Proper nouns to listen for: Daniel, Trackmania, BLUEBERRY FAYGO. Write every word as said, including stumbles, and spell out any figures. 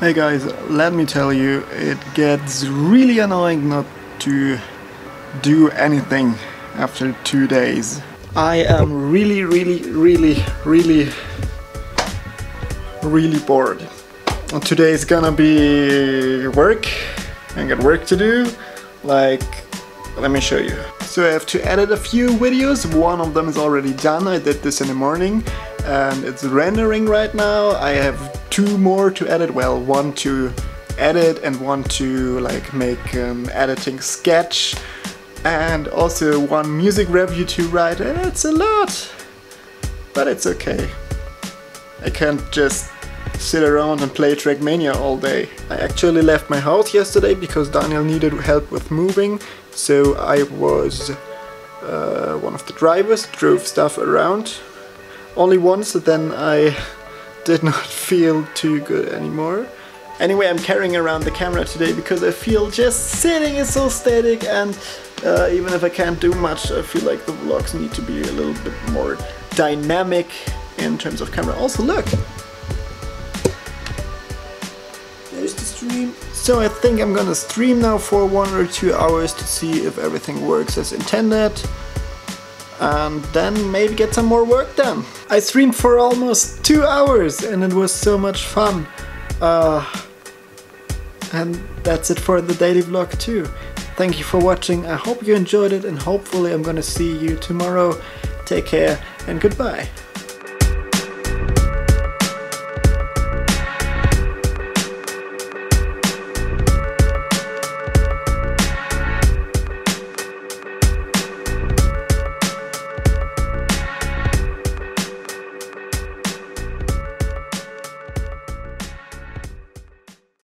Hey guys, let me tell you, it gets really annoying not to do anything after two days. I am really, really, really, really, really bored. And today is gonna be work. I got work to do, like, let me show you. So I have to edit a few videos. One of them is already done. I did this in the morning and it's rendering right now. I have two more to edit, well, one to edit and one to like make an editing sketch, and also one music review to write. It's a lot, but it's okay. I can't just sit around and play Trackmania all day. I actually left my house yesterday because Daniel needed help with moving, so I was uh, one of the drivers, drove stuff around. Only once, then I did not feel too good anymore. Anyway, I'm carrying around the camera today because I feel just sitting is so static, and uh, even if I can't do much, I feel like the vlogs need to be a little bit more dynamic in terms of camera. Also, look! There's the stream. So I think I'm gonna stream now for one or two hours to see if everything works as intended, and then maybe get some more work done. I streamed for almost two hours and it was so much fun. Uh, and that's it for the daily vlog too. Thank you for watching, I hope you enjoyed it, and hopefully I'm gonna see you tomorrow. Take care and goodbye.